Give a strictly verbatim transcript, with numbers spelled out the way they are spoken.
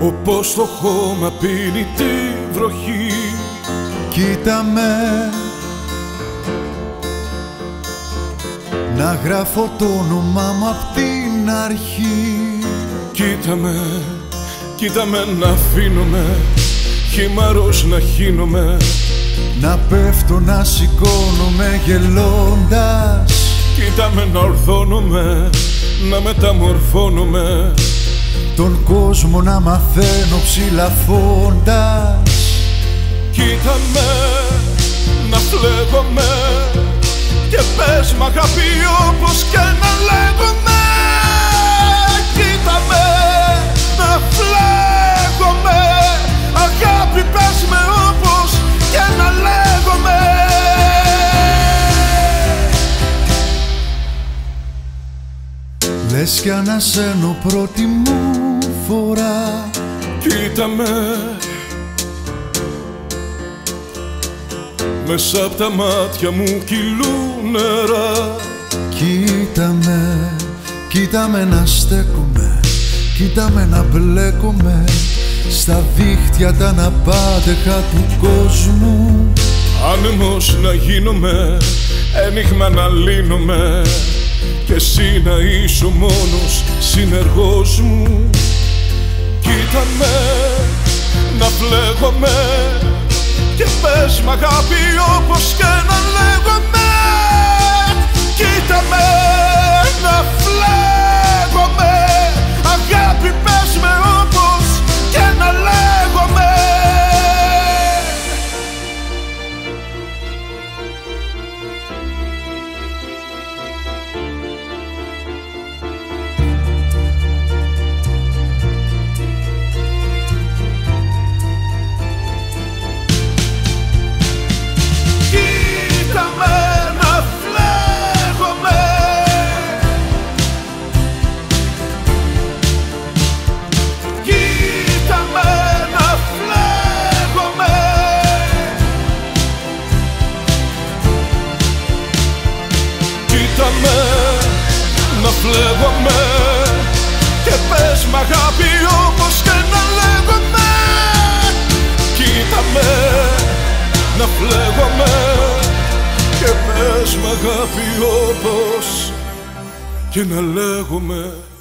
όπως το χώμα πίνει τη βροχή. Κοίτα με να γράφω το όνομά μου απ' την αρχή. Κοίτα με, κοίτα με να αφήνομαι χυμαρός να χύνομαι, να πέφτω να σηκώνομαι γελώντας. Κοίτα με να ορθώνομαι, να μεταμορφώνομαι, τον κόσμο να μαθαίνω ψηλαφώντας. Κοίτα με να φλέγομαι και πες μ' αγάπη όπως και να λέγομαι. Κοίτα με να φλέγομαι, αγάπη πες με όπως και να λέγομαι. Λες κι ανασένω πρώτη μου φορά. Κοίτα με μέσα απ' τα μάτια μου κυλούν νερά. Κοίτα με, κοίτα με να στέκομαι, κοίτα με να μπλέκομαι στα δίχτυα τα αναπάντεχα του κόσμου. Άνεμος να γίνομαι, ένιγμα να λύνομαι κι εσύ να είσαι ο μόνος συνεργός μου. Κοίτα με, να φλέγομαι και πες μ' αγάπη όπως και να λέγομαι. Κοίτα με, να φλέγομαι, αγάπη πες με όπως και να λέγομαι. Φλέγομαι και πες μ' αγάπη όπως και να λέγομαι. Κοίτα με να φλέγομαι και πες μ' αγάπη όπως και να λέγομαι.